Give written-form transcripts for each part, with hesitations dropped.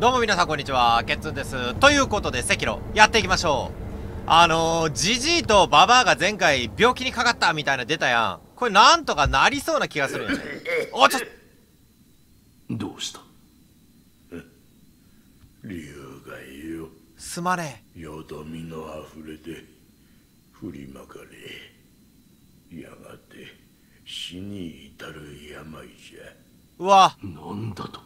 どうも皆さんこんにちは、ケッツンです。ということで、セキロ、やっていきましょう。ジジイとババアが前回病気にかかったみたいな出たやん。これなんとかなりそうな気がするよね。おちょっどうした理由がいいよ。すまねえ。よどみのあふれて、振りまかれ、やがて死に至る病じゃ。うわ。なんだと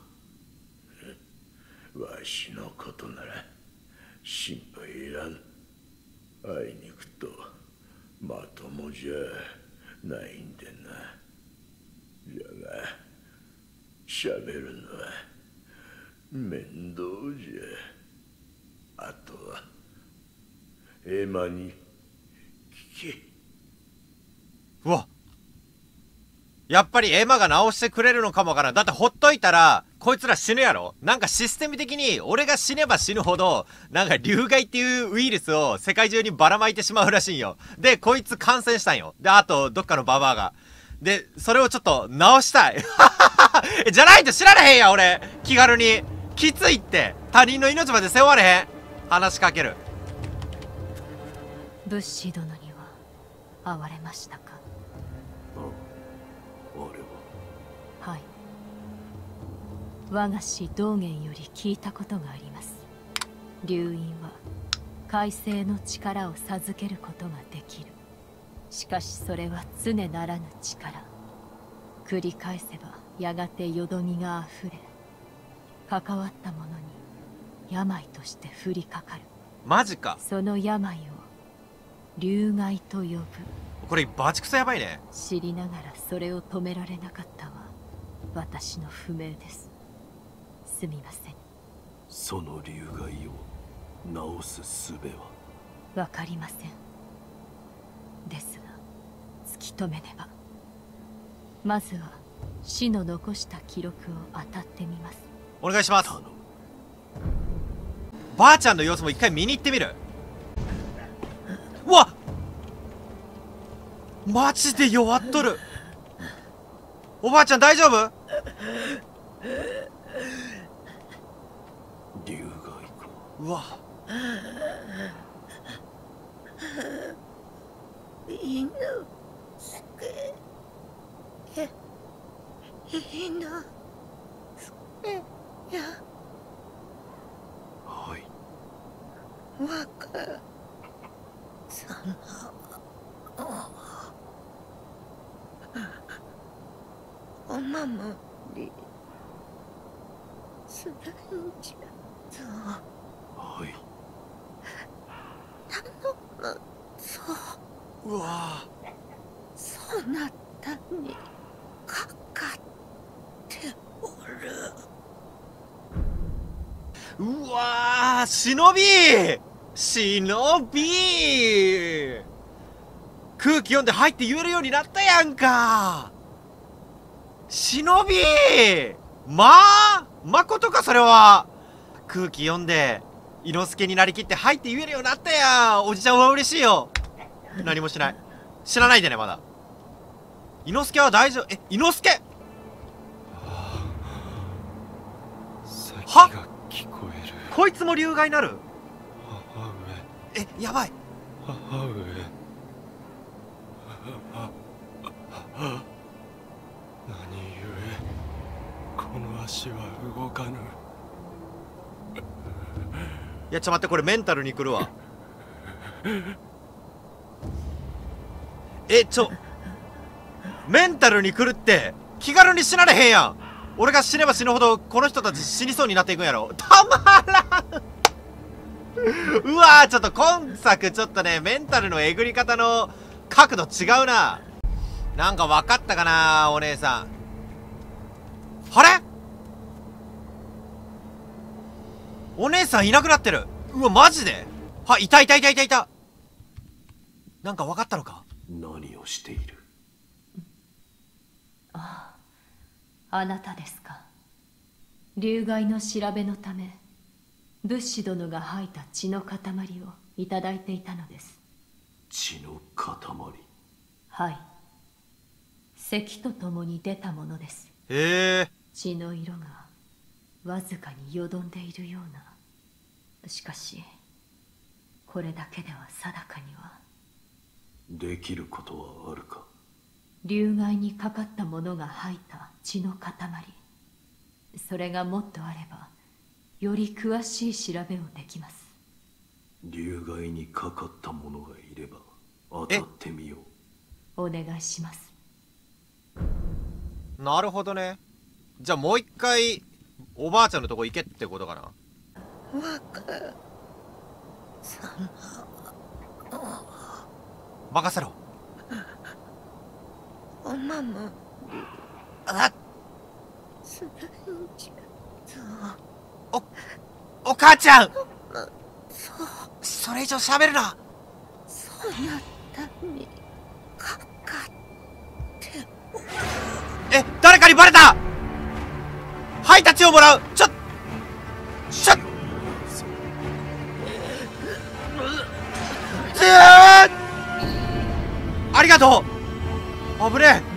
わしのことなら心配いらん。あいにくとまともじゃないんでな。じゃがしゃべるのは面倒じゃ。あとはエマに聞け。うわっ、やっぱりエマが直してくれるのかもわからん。だってほっといたらこいつら死ぬやろ。なんかシステム的に俺が死ねば死ぬほどなんか竜害っていうウイルスを世界中にばらまいてしまうらしいんよ。でこいつ感染したんよ。であとどっかのババアがでそれをちょっと直したいじゃないと知られへんや俺。気軽にきついって。他人の命まで背負われへん。話しかける。ブッシー殿には哀れましたか。はい、我が師道元より聞いたことがあります。龍院は改正の力を授けることができる。しかしそれは常ならぬ力。繰り返せばやがてよどみがあふれ、関わった者に病として降りかかる。マジか。その病を龍害と呼ぶ。これバチクソやばいね。知りながらそれを止められなかったわ。私の不明です。すみません。その竜害を治す術はわかりません。ですが突き止めねば。まずは死の残した記録を当たってみます。お願いします。ばあちゃんの様子も一回見に行ってみる。うわっ、マジで弱っとる。おばあちゃん大丈夫？竜が行く。うわ。犬救え。犬救えや。はい。若様。お守りするんじゃぞ。はい。頼むぞ。うわ。そなたにかかっておる。うわ、忍び忍び空気読んで入って言えるようになったやんか。忍びまことかそれは。空気読んで伊之助になりきって入って言えるようになったやん。おじちゃんは嬉しいよ。何もしない。知らないでね。まだ伊之助は大丈夫。え、伊之助は聞こえる。こいつも竜害なる。母上。え、やばい。母上。は何故この足は動かぬ。いやちょっと待って、これメンタルにくるわ。え、メンタルにくるって気軽に死なれへんやん。俺が死ねば死ぬほどこの人たち死にそうになっていくんやろ。たまらんうわー、ちょっと今作ちょっとねメンタルのえぐり方の角度違うな。なんか分かったかなお姉さん。あれお姉さんいなくなってる。うわマジで。は、いたいたいたいたいた。なんか分かったのか。何をしている。ああ、あなたですか。竜害の調べのためブッシュ殿が吐いた血の塊をいただいていたのです。血の塊。はい、咳とともに出たものです。血の色がわずかによどんでいるような。しかしこれだけでは定かには。できることはあるか。竜骸にかかったものが吐いた血の塊、それがもっとあればより詳しい調べをできます。竜骸にかかったものがいれば当たってみよう。お願いします。なるほどね。じゃあもう一回おばあちゃんのとこ行けってことかな。任せろ。おままあすごいんじゃ。お母ちゃん、それ以上喋るな。そうやったにかかって誰かにバレた。ハイタチをもらう。ちょっありがとう。危ねえ。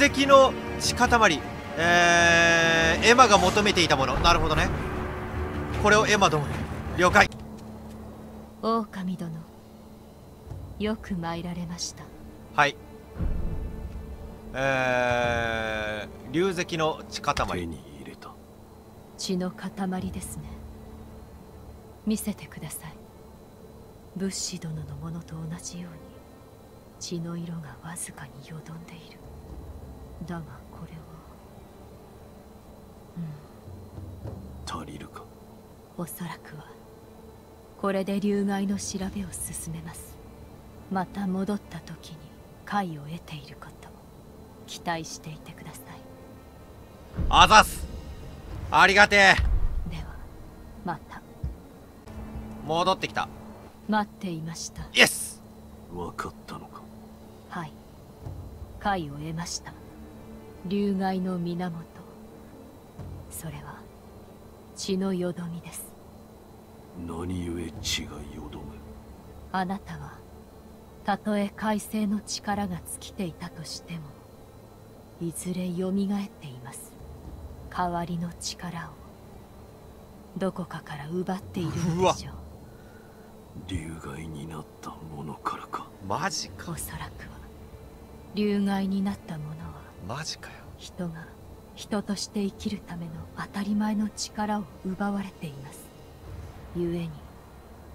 竜石の血塊、エマが求めていたもの。なるほどね。これをエマどもに。了解。狼殿、よく参られました。はい。竜石の血塊、手に入れた血の塊ですね。見せてください。仏師殿のものと同じように血の色がわずかによどんでいる。だがこれは、足りるか。おそらくはこれで竜骸の調べを進めます。また戻った時に解を得ていること期待していてください。あざす。ありがてえ。ではまた。戻ってきた。待っていました。イエス。分かったのか。はい、解を得ました。竜骸の源、それは血のよどみです。何故血がよどむ。あなたはたとえ海星の力が尽きていたとしてもいずれよみがえっています。代わりの力をどこかから奪っているのでしょう。竜骸になったものからか。マジか。おそらくは竜骸になったものは、マジかよ、人が人として生きるための当たり前の力を奪われています。故に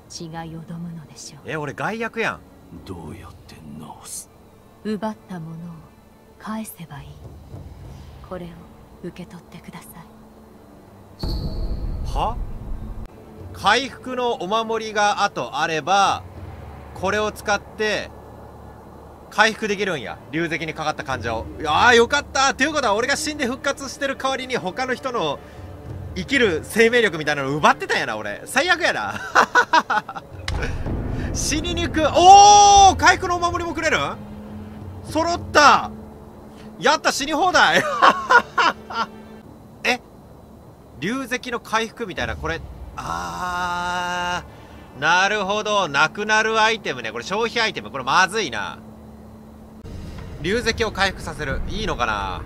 血がよどむのでしょう。俺害悪やん。どうやって直す。奪ったものを返せばいい。これを受け取ってください。は？回復のお守りがあとあればこれを使って回復できるんや。竜石にかかった患者を。いやーよかった。ということは俺が死んで復活してる代わりに他の人の生きる生命力みたいなの奪ってたんやな。俺最悪やな死にに行く。おお、回復のお守りもくれる。揃った。やった、死に放題竜石の回復みたいな。これなるほど。なくなるアイテムね。これ消費アイテム。これまずいな。竜石を回復させる。いいのかな。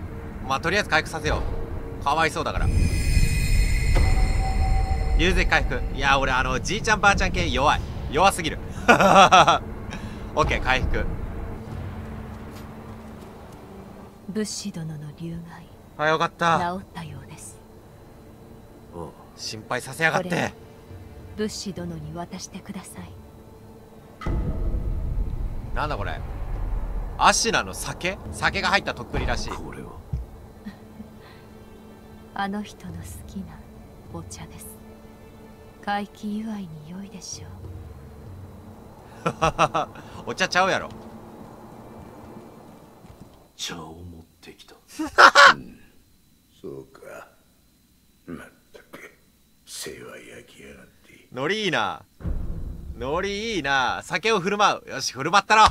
まあとりあえず回復させよう。かわいそうだから。竜石回復。いや俺じいちゃんばあちゃん系弱い。弱すぎるオッケー、回復。仏師殿の竜骸、あ、よかった、治ったようです。心配させやがって。仏師殿に渡してください。なんだこれ。アシナの酒が入ったとっくりらしい。これはあの人の好きなお茶です。回帰祝いに良いでしょうお茶ちゃうやろ。茶を持ってきた、そうか。まったく世話焼きやがって。ノリいいな、ノリいいな。酒を振る舞う。よし、振る舞ったろ。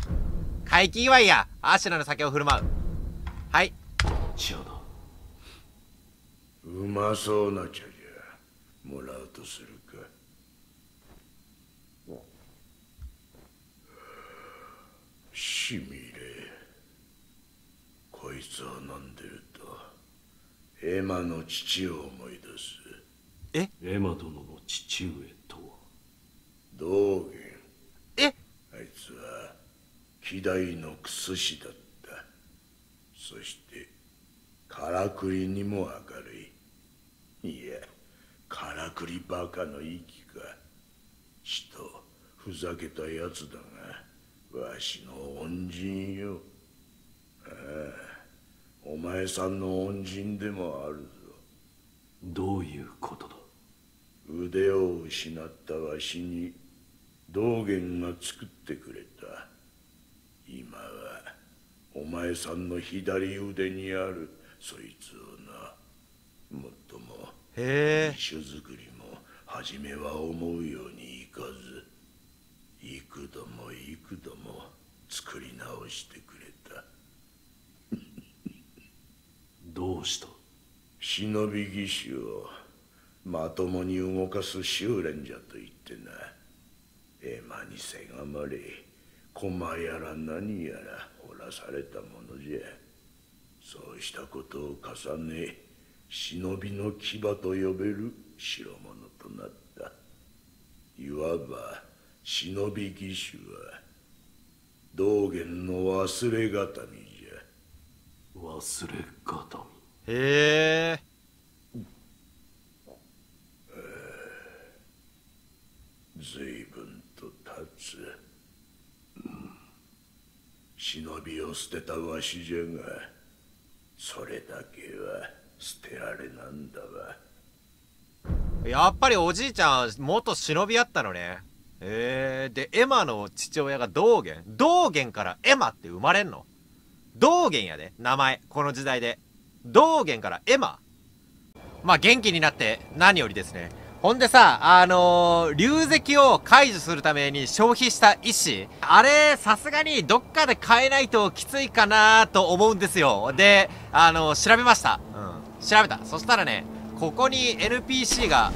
回帰祝いや。アシュラの酒を振る舞う。はい、茶だ。うまそうな茶じゃ。もらうとするか。しみれ、こいつは飲んでるとエマの父を思い出す。エマ殿の父上とは道元。あいつは希代の薬師だった。そしてからくりにも明るい。いや、からくりバカの息か。ちとふざけたやつだが、わしの恩人よ。ああ、お前さんの恩人でもあるぞ。どういうことだ？腕を失ったわしに道元が作ってくれた。今はお前さんの左腕にあるそいつをな。もっとも義手作りも初めは思うようにいかず、幾度も幾度も作り直してくれた。どうした？忍び義手をまともに動かす修練じゃと言ってな。エマにせがまれ、駒やら何やら掘らされたものじゃ。そうしたことを重ね、忍びの牙と呼べる代物となった。いわば忍び義手は道元の忘れがたみじゃ。忘れがたみ。へえ。随分と経つ。忍びを捨てたわしじゃが、それだけは捨てられなんだわ。やっぱりおじいちゃん元忍びやったのね。でエマの父親が道元。道元からエマって生まれんの？道元やで名前、この時代で。道元からエマ、まあ元気になって何よりですね。ほんでさ、流石を解除するために消費した石、あれ、さすがにどっかで買えないときついかなと思うんですよ。で、調べました。うん。調べた。そしたらね、ここに NPC が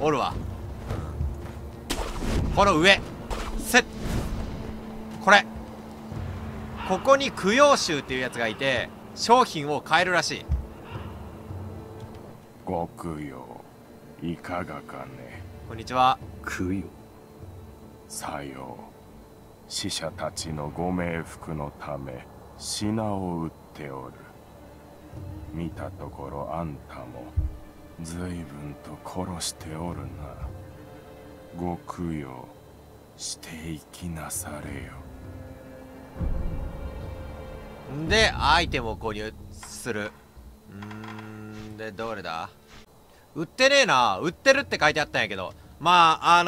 おるわ。この上。これ。ここに供養衆っていうやつがいて、商品を買えるらしい。ご供養。いかがかね。こんにちは。供養。さよう。死者たちのご冥福のため品を売っておる。見たところあんたも随分と殺しておるな。ご供養していきなされよ。んでアイテムを購入する。でどれだ？売ってねえな。売ってるって書いてあったんやけど。まあ、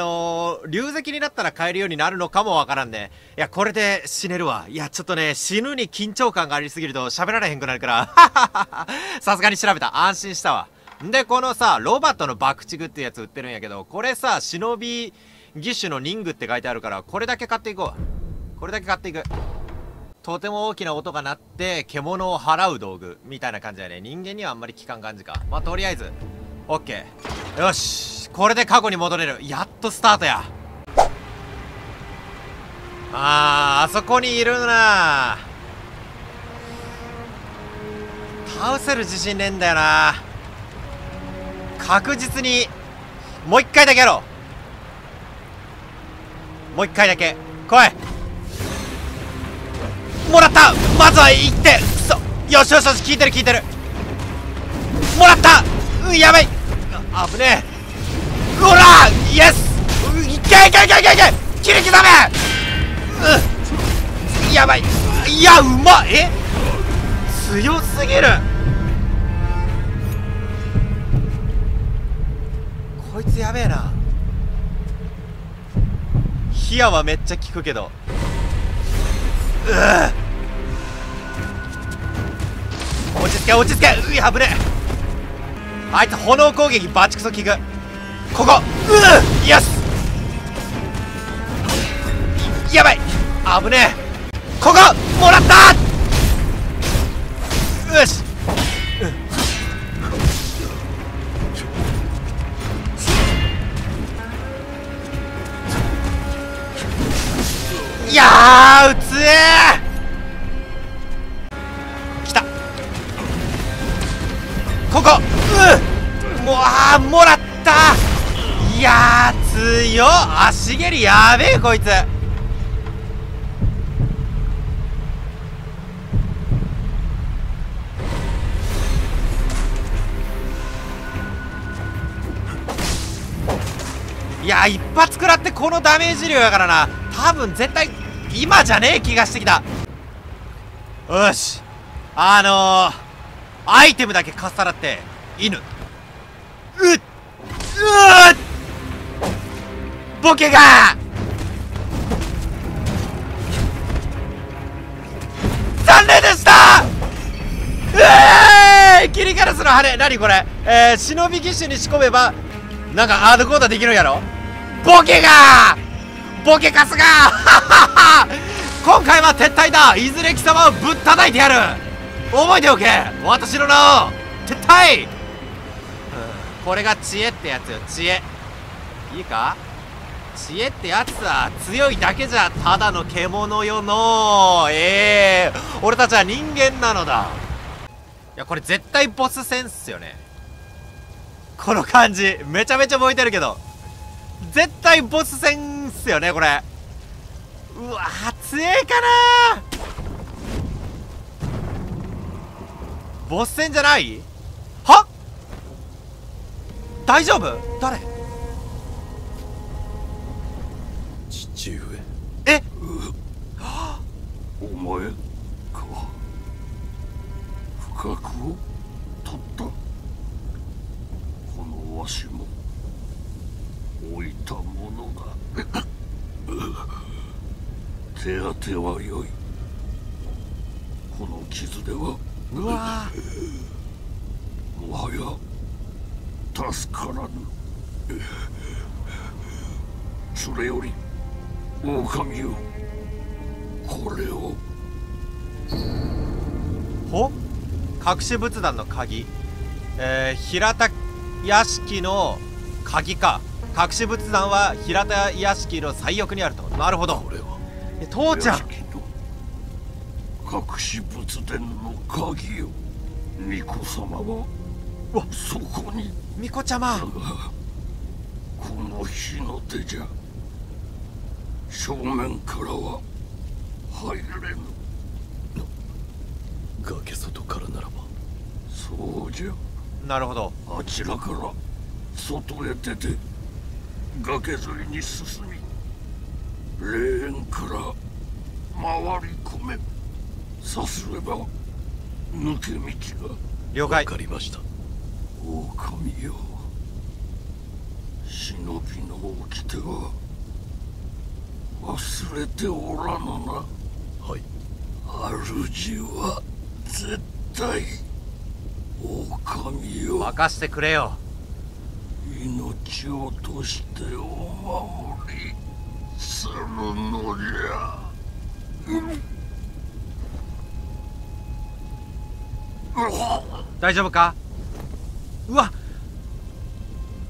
流石になったら買えるようになるのかもわからんね。いや、これで死ねるわ。いや、ちょっとね、死ぬに緊張感がありすぎると喋られへんくなるから。さすがに調べた。安心したわ。んで、このさ、ロバットの爆竹ってやつ売ってるんやけど、これさ、忍び義手のリングって書いてあるから、これだけ買っていこう。これだけ買っていく。とても大きな音が鳴って、獣を払う道具。みたいな感じだね。人間にはあんまり効かん感じか。まあ、とりあえず。オッケー。よし、これで過去に戻れる。やっとスタートや。あそこにいるな。倒せる自信ねえんだよな。確実にもう一回だけやろう。もう一回だけ来い。もらった。まずは行って。くそ。よしよしよし。効いてる効いてる。もらった。うん、やばい。あぶねえ。ほらイエス。いけいけいけいけいけ。切り刻め。やばい。いや、うまっ。強すぎる。こいつやべえな。ヒヤはめっちゃ効くけど。落ち着け落ち着け。うわ、危ねえ。あいつ炎攻撃バチクソ効く。ここ。イエス。やばい。危ねえ。ここもらった。よし、いやー、うつえ。ここいやー強っ。足蹴りやべえこいつ。いやー一発食らってこのダメージ量やからな、多分絶対今じゃねえ気がしてきた。よし、アイテムだけかっさらって犬ボケが残念でした。キリガラスの羽、何これ、忍び騎手に仕込めばなんかアードコーダーできるんやろ。ボケがボケカスが今回は撤退だ。いずれ貴様をぶったたいてやる。覚えておけ、私の名を撤退。これが知恵ってやつよ、知恵。いいか、知恵ってやつは強いだけじゃただの獣よの。俺たちは人間なのだ。いやこれ絶対ボス戦っすよね、この感じ。めちゃめちゃ燃えてるけど絶対ボス戦っすよねこれ。うわ強えかな。ボス戦じゃない？は？大丈夫？誰？父上。え？お前か。不覚を取った。このわしも置いたものだ。手当てはよい。この傷ではうわもはや助からぬ。それより狼よ、これを。ほ、隠し仏壇の鍵、平田屋敷の鍵か。隠し仏壇は平田屋敷の最奥にあると。なるほど。父ちゃん、隠し仏殿の鍵を巫女様はそこに。巫女ちゃま、この日の出じゃ正面からは入れぬ。崖外からならば。そうじゃ、なるほど。あちらから外へ出て崖沿いに進み、霊園から回り込め。さすれば抜け道が。了解。わかりました。狼よ、忍びの掟は忘れておらぬな。はい。主は絶対狼よ。任してくれよ。命を落としてお守りするのじゃ。大丈夫か。うわっ、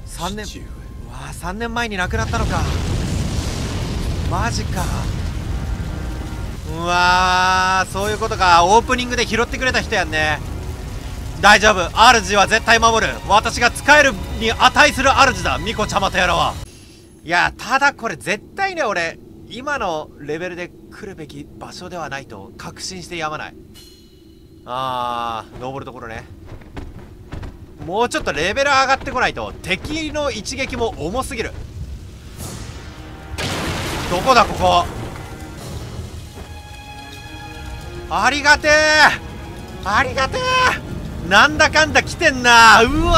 3年、うわ3年前に亡くなったのか。マジか。うわそういうことか。オープニングで拾ってくれた人やんね。大丈夫、主は絶対守る。私が使えるに値する主だ、ミコちゃまとやらは。いやただこれ絶対ね、俺今のレベルで来るべき場所ではないと確信してやまない。登るところね。もうちょっとレベル上がってこないと敵の一撃も重すぎる。どこだここ。ありがてえありがてえ。なんだかんだ来てんな。うわ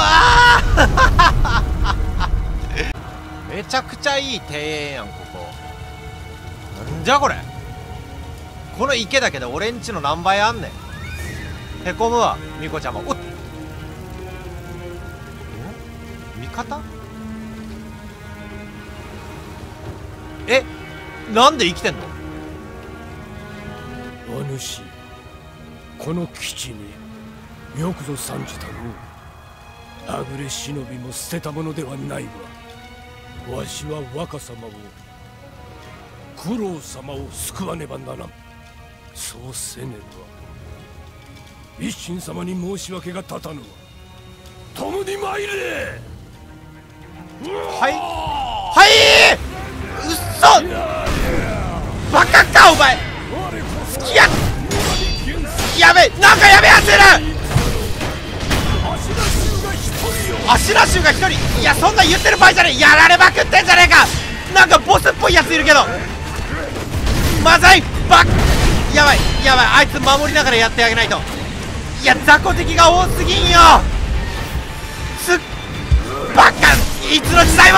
めちゃくちゃいい庭園やんここ。なんじゃこれ。この池だけど俺んちの何倍あんねん。へこむわミコちゃんも。おっ、味方。え、なんで生きてんの。お主、この基地によくぞ参じたのう。あぐれ忍びも捨てたものではないわ。わしは若様を、九郎様を救わねばならん。そうせねば一心様に申し訳が立たぬわ。共に参れ。はい。はい、うっそ、バカかお前。好きや、やべえ、なんかやべえやついる。足ラッシュが1人。いや、そんな言ってる場合じゃねえ。やられまくってんじゃねえか。なんかボスっぽいやついるけど、まずい。バッ、やばいやばい、あいつ守りながらやってあげないと。いや、雑魚敵が多すぎんよ。すっバカ、いつの時代も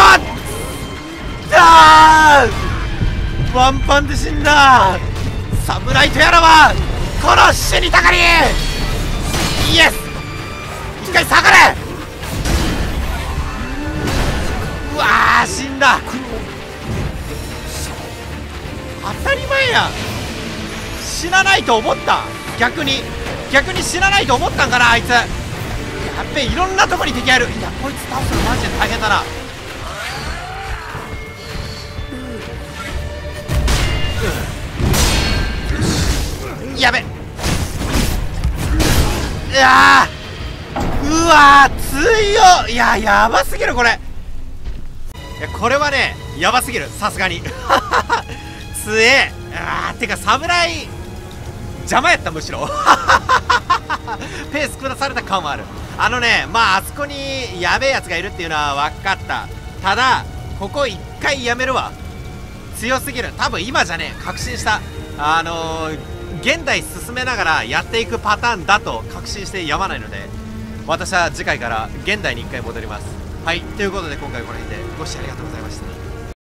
だー。ワンパンで死んだ侍とやらはこの死にたがり。イエス、一回下がれ。うわー、死んだ。当たり前や。死なないと思った。逆に死なないと思ったんかな、あいつ。やっべえ、いろんなとこに敵ある。いや、こいつ倒すのマジで大変だな。やべえ、うわー、強い。いや、やばすぎるこれ。いや、これはね、やばすぎる、さすがに。強え。あー、てか侍邪魔やった、むしろ。ペース下された感はある。あのね、まああそこにやべえやつがいるっていうのは分かった。ただここ一回やめるわ、強すぎる。多分今じゃねえ、確信した。現代進めながらやっていくパターンだと確信してやまないので、私は次回から現代に一回戻ります。はい、ということで今回この辺でご視聴ありがとうございました。